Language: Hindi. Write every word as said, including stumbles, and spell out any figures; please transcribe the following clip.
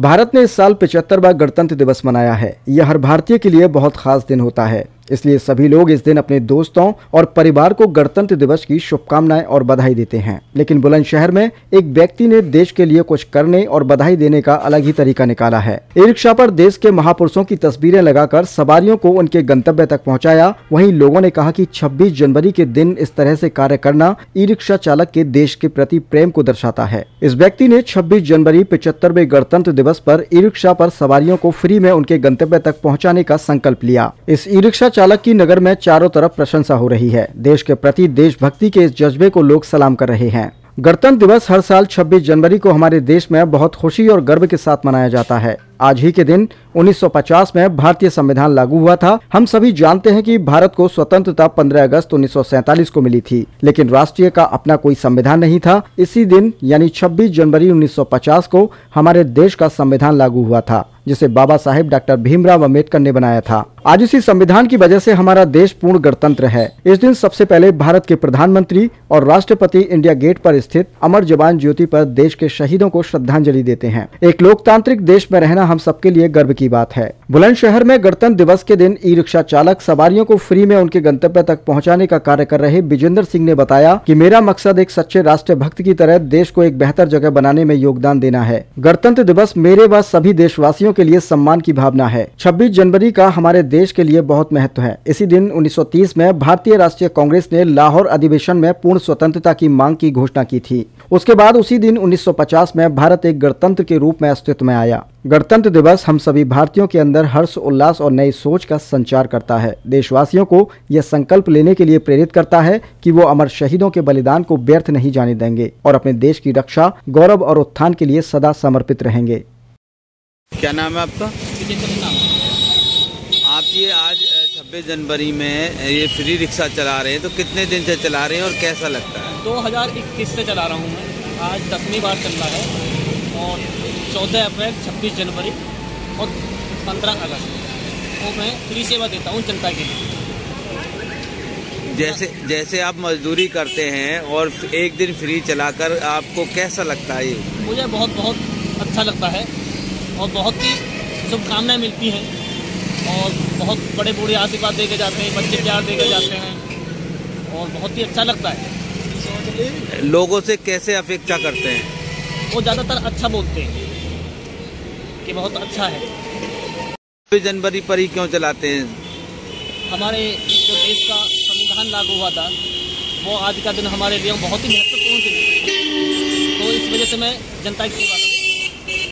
भारत ने इस साल पचहत्तरवां गणतंत्र दिवस मनाया है। यह हर भारतीय के लिए बहुत खास दिन होता है, इसलिए सभी लोग इस दिन अपने दोस्तों और परिवार को गणतंत्र दिवस की शुभकामनाएं और बधाई देते हैं। लेकिन बुलंदशहर में एक व्यक्ति ने देश के लिए कुछ करने और बधाई देने का अलग ही तरीका निकाला है। ई रिक्शा पर देश के महापुरुषों की तस्वीरें लगाकर सवारियों को उनके गंतव्य तक पहुंचाया। वहीं लोगों ने कहा कि छब्बीस जनवरी के दिन इस तरह से कार्य करना ई रिक्शा चालक के देश के प्रति प्रेम को दर्शाता है। इस व्यक्ति ने छब्बीस जनवरी पचहत्तरवें गणतंत्र दिवस पर ई रिक्शा पर सवारियों को फ्री में उनके गंतव्य तक पहुँचाने का संकल्प लिया। इस ई रिक्शा चालक की नगर में चारों तरफ प्रशंसा हो रही है। देश के प्रति देशभक्ति के इस जज्बे को लोग सलाम कर रहे हैं। गणतंत्र दिवस हर साल छब्बीस जनवरी को हमारे देश में बहुत खुशी और गर्व के साथ मनाया जाता है। आज ही के दिन उन्नीस सौ पचास में भारतीय संविधान लागू हुआ था। हम सभी जानते हैं कि भारत को स्वतंत्रता पंद्रह अगस्त उन्नीस सौ सैंतालीस को मिली थी, लेकिन राष्ट्रीय का अपना कोई संविधान नहीं था। इसी दिन यानी छब्बीस जनवरी उन्नीस सौ पचास को हमारे देश का संविधान लागू हुआ था, जिसे बाबा साहेब डॉक्टर भीमराव अम्बेडकर ने बनाया था। आज इसी संविधान की वजह से हमारा देश पूर्ण गणतंत्र है। इस दिन सबसे पहले भारत के प्रधानमंत्री और राष्ट्रपति इंडिया गेट पर स्थित अमर जवान ज्योति पर देश के शहीदों को श्रद्धांजलि देते हैं। एक लोकतांत्रिक देश में रहना हम सबके लिए गर्व की बात है। बुलंदशहर में गणतंत्र दिवस के दिन ई रिक्शा चालक सवारियों को फ्री में उनके गंतव्य तक पहुंचाने का कार्य कर रहे विजेंद्र सिंह ने बताया कि मेरा मकसद एक सच्चे राष्ट्र भक्त की तरह देश को एक बेहतर जगह बनाने में योगदान देना है। गणतंत्र दिवस मेरे व सभी देशवासियों के लिए सम्मान की भावना है। छब्बीस जनवरी का हमारे देश के लिए बहुत महत्व है। इसी दिन उन्नीस सौ तीस में भारतीय राष्ट्रीय कांग्रेस ने लाहौर अधिवेशन में पूर्ण स्वतंत्रता की मांग की घोषणा की थी। उसके बाद उसी दिन उन्नीस सौ पचास में भारत एक गणतंत्र के रूप में अस्तित्व में आया। गणतंत्र दिवस हम सभी भारतीयों के अंदर हर्ष, उल्लास और नई सोच का संचार करता है। देशवासियों को यह संकल्प लेने के लिए प्रेरित करता है कि वो अमर शहीदों के बलिदान को व्यर्थ नहीं जाने देंगे और अपने देश की रक्षा, गौरव और उत्थान के लिए सदा समर्पित रहेंगे। क्या नाम है आपका? आप ये आज छब्बीस जनवरी में ये फ्री रिक्शा चला रहे हैं, तो कितने दिन से चला रहे हैं और कैसा लगता है? दो हजार इक्कीस से चला रहा हूँ मैं, आज दसवीं बार चल रहा है। और चौदह अप्रैल, छब्बीस जनवरी और पंद्रह अगस्त को मैं फ्री सेवा देता हूँ जनता के लिए। जैसे जैसे आप मजदूरी करते हैं और एक दिन फ्री चलाकर आपको कैसा लगता है? ये मुझे बहुत बहुत अच्छा लगता है और बहुत ही शुभकामनाएँ मिलती हैं और बहुत बड़े बूढ़े आशीर्वाद दे के जाते हैं, बच्चे प्यार दे के जाते हैं और बहुत ही अच्छा लगता है। लोगों से कैसे अपेक्षा करते हैं? वो ज़्यादातर अच्छा बोलते हैं कि बहुत अच्छा है। छब्बीस जनवरी पर ही क्यों चलाते हैं? हमारे जो देश का संविधान लागू हुआ था, वो आज का दिन हमारे लिए बहुत ही महत्वपूर्ण दिन है, तो इस वजह से मैं जनता की सेवा